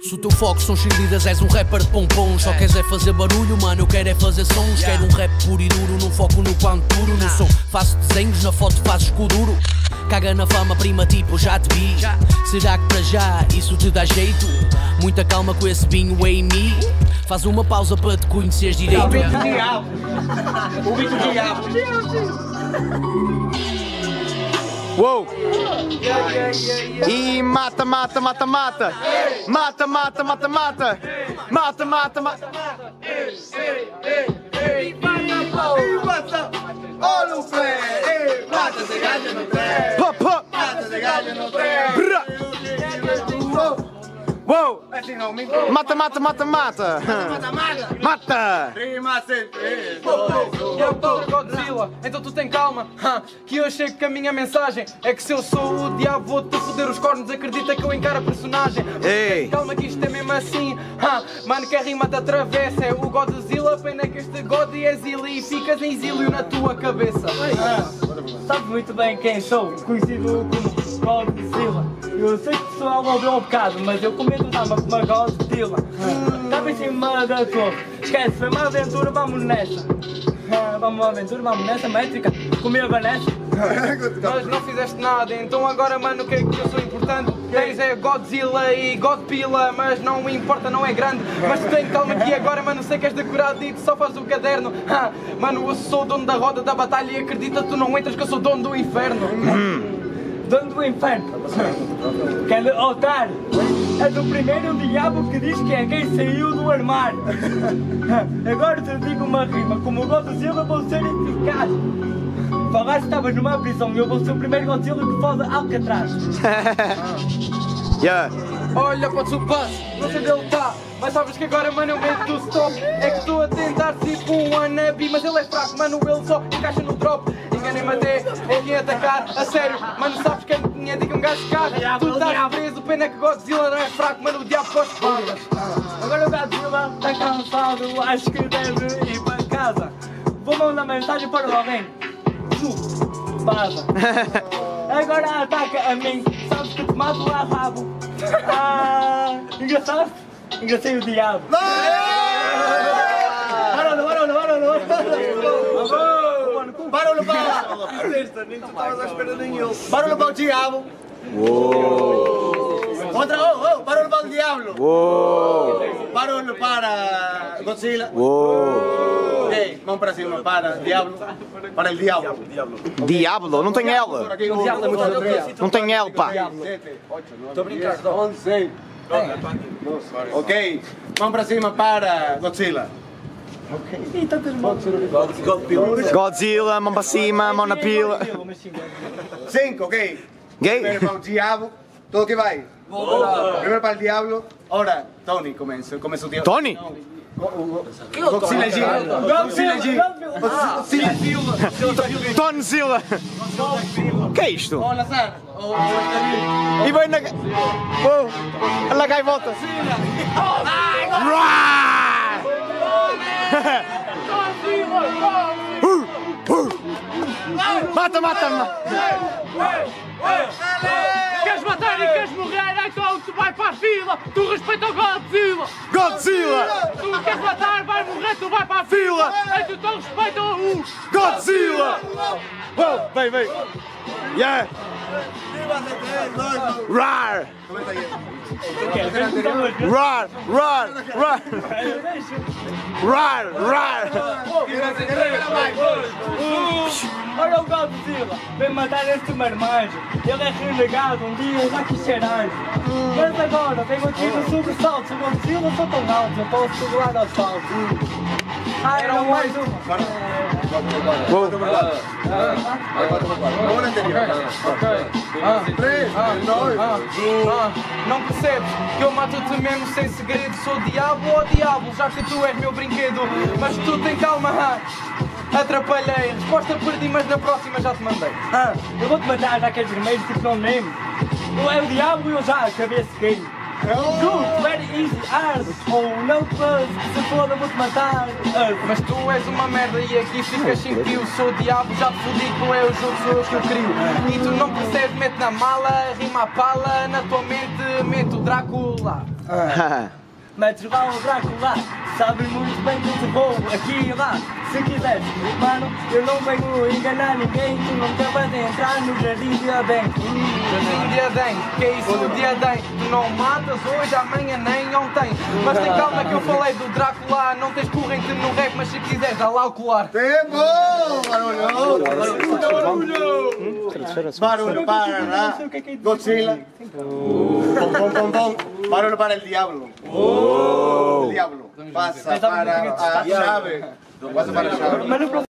Se o teu foco são xindidas, és um rapper de pompons. Só queres é fazer barulho, mano, eu quero é fazer sons. Quero um rap puro e duro, não foco no quanto duro. No som faço desenhos, na foto fazes com o duro. Caga na fama, prima, tipo, já te vi. Será que para já isso te dá jeito? Muita calma com esse vinho em mim. Faz uma pausa para te conheceres direito. O beat do diabo. O beat do diabo. Uou! E mata, mata, mata, mata! Mata, mata, mata, mata! Mata, mata, mata! E mata, olha o pé! Mata essa gaja no pé! Mata essa gaja no pé! Uou! Mata, mata, mata, mata! Mata! Rima sempre! Eu tô Godzilla, então tu tem calma, que eu chego que a minha mensagem é que se eu sou o diabo vou-te foder os cornos, acredita que eu encaro a personagem. Ei. Calma que isto é mesmo assim, mano que a rima te atravessa, é o Godzilla, pena que este God é exílio e ficas em exílio na tua cabeça. Sabe muito bem quem sou, conhecido como Godzilla. Eu sei que o pessoal ouviu um bocado, mas eu comento dar-me com uma Godzilla. Estava em cima da torre. Esquece, foi uma aventura, vamos nessa. Vamos uma aventura, vamos nessa métrica. Comi a Vanessa. Mas não fizeste nada, então agora, mano, o que é que eu sou importante? Tens é Godzilla e Godpila, mas não importa, não é grande. Mas tu tem calma aqui agora, mano, sei que és decorado e tu só fazes o caderno. Mano, eu sou dono da roda da batalha e acredita, tu não entras que eu sou dono do inferno. Dono do inferno, quero otário, és o primeiro diabo que diz que é quem saiu do armário. Agora te digo uma rima, como o Godzilla vou ser eficaz. Falaste que estavas numa prisão e eu vou ser o primeiro Godzilla que foda Alcatraz. Olha para o Tsubasa, não sei onde ele está, mas sabes que agora, mano, eu meto do stop. É que estou a tentar tipo um wannabe, mas ele é fraco, mano, ele só encaixa no drop. Enganei-me até em atacar, a sério, mano, sabes que tinha diga um gajo caro. Tu estás preso, pena que Godzilla não é fraco, mano, o diabo gosta de bolas. Agora o Godzilla está cansado, acho que deve ir para casa. Vou mandar mensagem para o alguém. Passa. Agora ataca a mim, sabes que te mato a rabo. Engraçado? Engracei o diabo. Barulho para o barulho para o diabo. Outra, barulho para o diabo. Barulho para Godzilla. Ei, mão para cima, para o diabo. Para o diabo. Diablo, não tem L. Não tem L, pá. Estou brincando. 11. Ok, mão para cima para Godzilla. Okay. Godzilla, mão para cima, mão na pila. 5, ok. Primeiro para o diabo, tudo que vai. Primeiro para o diabo, ora, Tony começa o diabo. Tony? Godzilla G. Godzilla G. Tonzilla. Que é isto? E vai na... Ela cai e volta. Mata, mata, mata! Queres matar e queres morrer, então tu vai para a fila! Tu respeita o Godzilla! Godzilla! Tu queres matar, vai morrer, tu vai para a fila! Então respeita o Godzilla! Uou, vem, vem! Yeah! Rar! Rar! Rar! Rar! Rar! Rar! Olha o Godzilla! Vem matar este marmanjo! Ele é renegado, um dia eu já quis ser anjo! Mas agora venho aqui no sobressalto! Se o Godzilla for tão alto, eu posso segurar ao salto! Era mais um! Não percebes que eu mato-te mesmo sem segredo. Sou diabo ou diabo, já que tu és meu brinquedo. Mas tu tem calma, atrapalhei. Resposta perdi, mas na próxima já te mandei. Eu vou-te matar, já que és vermelho, tipo não mesmo. Tu é o diabo e eu já acabei esse game. Tu very easy art, oh não faz que se foda vou-te matar. Mas tu és uma merda e aqui ficas sem tio. Sou o diabo, já te fodi, tu é o jogo, sou eu que eu crio. E tu não percebes, mete na mala, rima a pala. Na tua mente, mete o Drácula. Metes lá o Drácula, sabes muito bem que eu te vou aqui e lá. Se quiseres, mano, eu não venho enganar ninguém. Tu nunca vais entrar no jardim de Adém. Jardim de Adém, que é isso de Adém? Tu não matas hoje, amanhã nem ontem. Mas tem calma que eu falei do Drácula. Não tens corrente no rap, mas se quiseres, dá lá o colar. É bom! Barulho! Barulho! Barulho para Godzilla. Bom, bom, bom, bom. Barulho para el diablo. El diablo. Passa para a chave. Mas